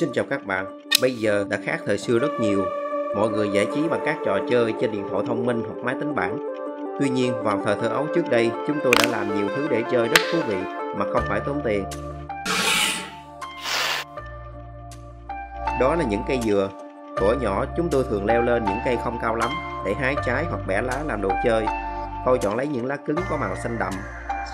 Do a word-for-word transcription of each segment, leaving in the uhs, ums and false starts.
Xin chào các bạn, bây giờ đã khác thời xưa rất nhiều. Mọi người giải trí bằng các trò chơi trên điện thoại thông minh hoặc máy tính bảng. Tuy nhiên, vào thời thơ ấu trước đây, chúng tôi đã làm nhiều thứ để chơi rất thú vị mà không phải tốn tiền. Đó là những cây dừa. Thuở nhỏ, chúng tôi thường leo lên những cây không cao lắm để hái trái hoặc bẻ lá làm đồ chơi. Tôi chọn lấy những lá cứng có màu xanh đậm.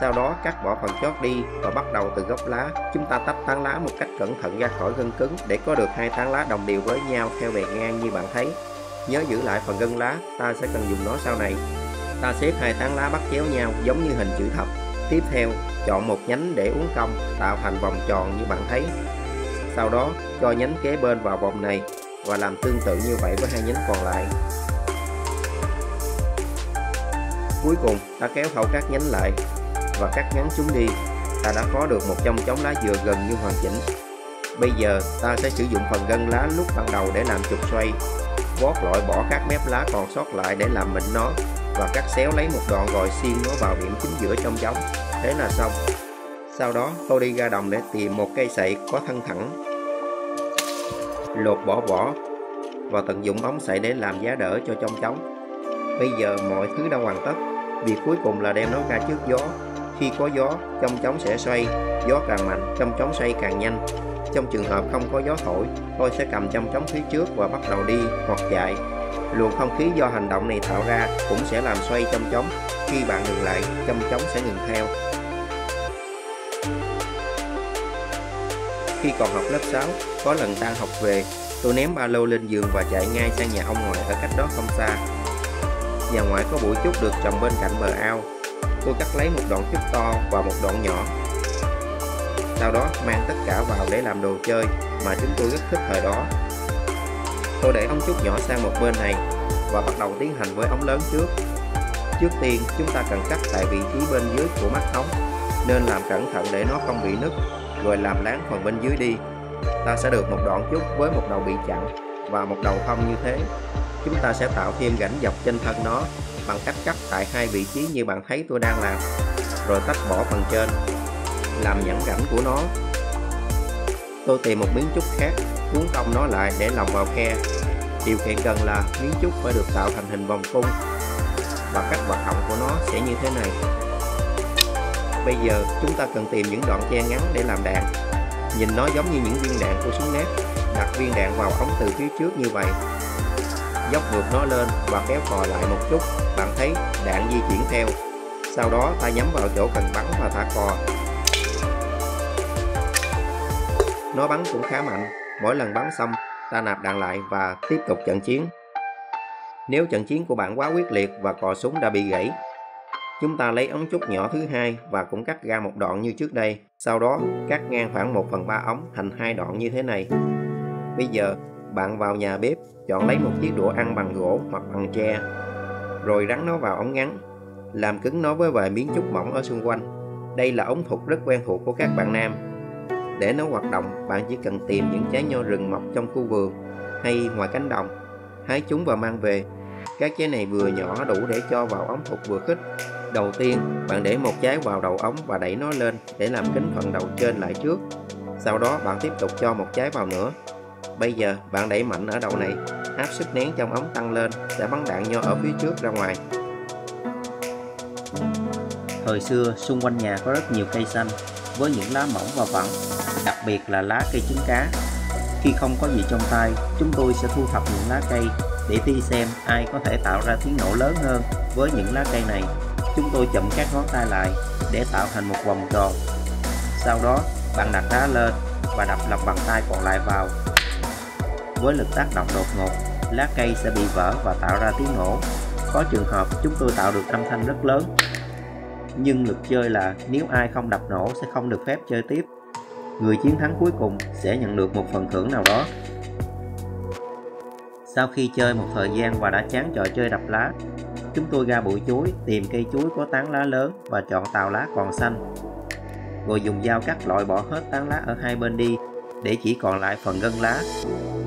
Sau đó cắt bỏ phần chót đi và bắt đầu từ gốc lá. Chúng ta tách tán lá một cách cẩn thận ra khỏi gân cứng để có được hai tán lá đồng đều với nhau theo bề ngang như bạn thấy. Nhớ giữ lại phần gân lá, ta sẽ cần dùng nó sau này. Ta xếp hai tán lá bắt chéo nhau giống như hình chữ thập. Tiếp theo, chọn một nhánh để uốn cong tạo thành vòng tròn như bạn thấy. Sau đó, cho nhánh kế bên vào vòng này và làm tương tự như vậy với hai nhánh còn lại. Cuối cùng, ta kéo thâu các nhánh lại và cắt ngắn chúng đi. Ta đã có được một trong chống lá dừa gần như hoàn chỉnh. Bây giờ ta sẽ sử dụng phần gân lá lúc ban đầu để làm trục xoay. Vót loại bỏ các mép lá còn sót lại để làm mịn nó và cắt xéo lấy một đoạn rồi xiên nó vào điểm chính giữa trong giống. Thế là xong. Sau đó tôi đi ra đồng để tìm một cây sậy có thân thẳng, lột bỏ vỏ và tận dụng ống sậy để làm giá đỡ cho trong trống. Bây giờ mọi thứ đã hoàn tất. Việc cuối cùng là đem nó ra trước gió. Khi có gió, trong trống sẽ xoay. Gió càng mạnh, trong trống xoay càng nhanh. Trong trường hợp không có gió thổi, tôi sẽ cầm trong trống phía trước và bắt đầu đi hoặc chạy. Luồng không khí do hành động này tạo ra cũng sẽ làm xoay trong trống. Khi bạn ngừng lại, trong trống sẽ ngừng theo. Khi còn học lớp sáu, có lần tan học về, tôi ném ba lô lên giường và chạy ngay sang nhà ông ngoại ở cách đó không xa. Nhà ngoại có bụi trúc được trồng bên cạnh bờ ao. Tôi cắt lấy một đoạn trúc to và một đoạn nhỏ. Sau đó mang tất cả vào để làm đồ chơi mà chúng tôi rất thích thời đó. Tôi để ống trúc nhỏ sang một bên này và bắt đầu tiến hành với ống lớn trước. Trước tiên chúng ta cần cắt tại vị trí bên dưới của mắt ống, nên làm cẩn thận để nó không bị nứt, rồi làm láng phần bên dưới đi. Ta sẽ được một đoạn trúc với một đầu bị chặn và một đầu không như thế. Chúng ta sẽ tạo thêm rãnh dọc trên thân nó bằng cách cắt tại hai vị trí như bạn thấy tôi đang làm, rồi tách bỏ phần trên, làm nhẵn rãnh của nó. Tôi tìm một miếng trúc khác, uốn cong nó lại để lòng vào khe. Điều kiện cần là miếng trúc phải được tạo thành hình vòng cung và cách hoạt động của nó sẽ như thế này. Bây giờ chúng ta cần tìm những đoạn tre ngắn để làm đạn. Nhìn nó giống như những viên đạn của súng nét. Đặt viên đạn vào ống từ phía trước như vậy, dốc ngược nó lên và kéo cò lại một chút. Bạn thấy đạn di chuyển theo. Sau đó ta nhắm vào chỗ cần bắn và thả cò. Nó bắn cũng khá mạnh. Mỗi lần bắn xong, ta nạp đạn lại và tiếp tục trận chiến. Nếu trận chiến của bạn quá quyết liệt và cò súng đã bị gãy, chúng ta lấy ống trúc nhỏ thứ hai và cũng cắt ra một đoạn như trước đây. Sau đó cắt ngang khoảng một phần ba ống thành hai đoạn như thế này. Bây giờ bạn vào nhà bếp, chọn lấy một chiếc đũa ăn bằng gỗ hoặc bằng tre, rồi gắn nó vào ống ngắn, làm cứng nó với vài miếng trúc mỏng ở xung quanh. Đây là ống thuật rất quen thuộc của các bạn nam. Để nó hoạt động, bạn chỉ cần tìm những trái nho rừng mọc trong khu vườn hay ngoài cánh đồng, hái chúng và mang về. Các trái này vừa nhỏ đủ để cho vào ống thuật vừa khít. Đầu tiên, bạn để một trái vào đầu ống và đẩy nó lên để làm kín phần đầu trên lại trước. Sau đó bạn tiếp tục cho một trái vào nữa. Bây giờ bạn đẩy mạnh ở đầu này, áp sức nén trong ống tăng lên sẽ bắn đạn nho ở phía trước ra ngoài. Thời xưa xung quanh nhà có rất nhiều cây xanh với những lá mỏng và vặn, đặc biệt là lá cây trứng cá. Khi không có gì trong tay, chúng tôi sẽ thu thập những lá cây để thi xem ai có thể tạo ra tiếng nổ lớn hơn với những lá cây này. Chúng tôi chụm các ngón tay lại để tạo thành một vòng tròn. Sau đó bạn đặt đá lên và đập lòng bàn tay còn lại vào. Với lực tác động đột ngột, lá cây sẽ bị vỡ và tạo ra tiếng nổ. Có trường hợp chúng tôi tạo được âm thanh rất lớn. Nhưng luật chơi là nếu ai không đập nổ sẽ không được phép chơi tiếp. Người chiến thắng cuối cùng sẽ nhận được một phần thưởng nào đó. Sau khi chơi một thời gian và đã chán trò chơi đập lá, chúng tôi ra bụi chuối, tìm cây chuối có tán lá lớn và chọn tàu lá còn xanh. Rồi dùng dao cắt loại bỏ hết tán lá ở hai bên đi để chỉ còn lại phần gân lá.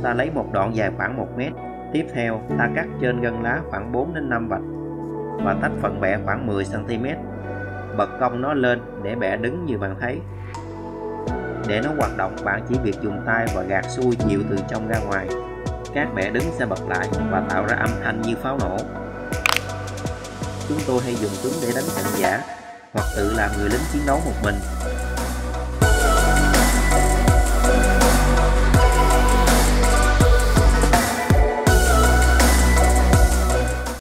Ta lấy một đoạn dài khoảng một mét. Tiếp theo, ta cắt trên gân lá khoảng bốn đến năm vạch và tách phần bẹ khoảng mười xăng ti mét. Bật cong nó lên để bẹ đứng như bạn thấy. Để nó hoạt động, bạn chỉ việc dùng tay và gạt xuôi nhiều từ trong ra ngoài. Các bẻ đứng sẽ bật lại và tạo ra âm thanh như pháo nổ. Chúng tôi hay dùng chúng để đánh trận giả, hoặc tự làm người lính chiến đấu một mình.